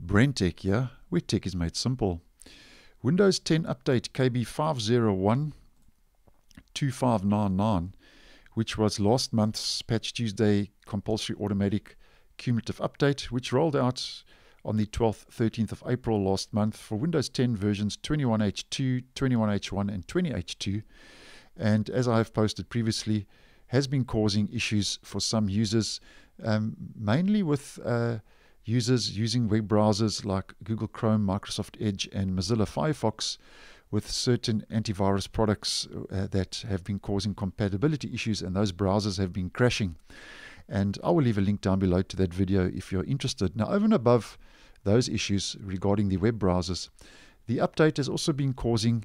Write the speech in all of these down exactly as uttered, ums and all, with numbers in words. BrenTech here, where tech is made simple. Windows ten update K B five zero one two five nine nine, which was last month's Patch Tuesday compulsory automatic cumulative update, which rolled out on the twelfth, thirteenth of April last month for Windows ten versions twenty-one H two, twenty-one H one and twenty H two, and as I have posted previously, has been causing issues for some users, um, mainly with uh, users using web browsers like Google Chrome, Microsoft Edge and Mozilla Firefox, with certain antivirus products uh, that have been causing compatibility issues, and those browsers have been crashing. And I will leave a link down below to that video if you're interested. Now, over and above those issues regarding the web browsers, the update has also been causing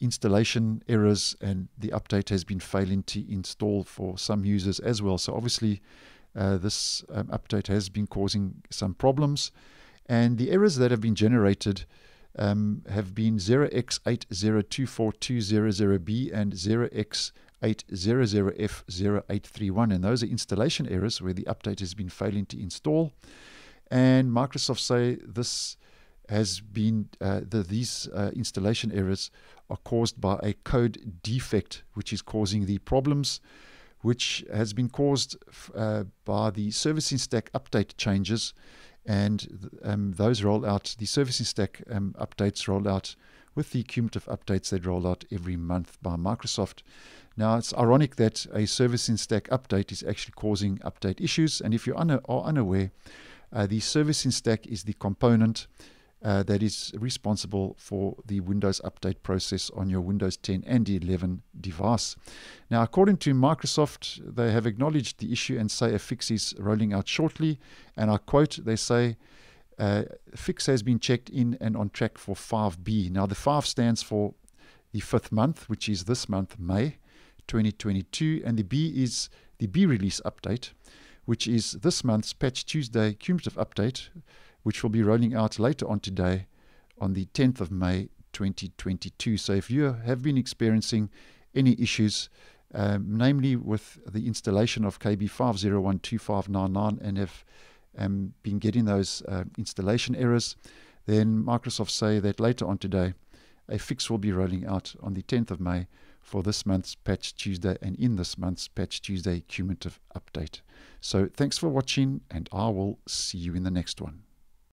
installation errors, and the update has been failing to install for some users as well. So obviously uh, this um, update has been causing some problems, and the errors that have been generated um, have been zero x eight zero two four two zero zero B and zero x eight zero zero F zero eight three one, and those are installation errors where the update has been failing to install. And Microsoft say this has been uh, the, these uh, installation errors are caused by a code defect, which is causing the problems, which has been caused uh, by the Servicing Stack Update changes, and um, those roll out, the Servicing Stack um, updates roll out with the cumulative updates that roll out every month by Microsoft. Now, it's ironic that a Servicing Stack update is actually causing update issues, and if you un- are unaware, uh, the Servicing Stack is the component Uh, that is responsible for the Windows update process on your Windows ten and eleven device. Now, according to Microsoft, they have acknowledged the issue and say a fix is rolling out shortly. And I quote, they say, uh, fix has been checked in and on track for five B. Now, the five stands for the fifth month, which is this month, May twenty twenty-two. And the B is the B release update, which is this month's Patch Tuesday cumulative update, which will be rolling out later on today on the tenth of May twenty twenty-two. So if you have been experiencing any issues, um, namely with the installation of K B five zero one two five nine nine, and have um, been getting those uh, installation errors, then Microsoft say that later on today, a fix will be rolling out on the tenth of May for this month's Patch Tuesday and in this month's Patch Tuesday cumulative update. So thanks for watching, and I will see you in the next one.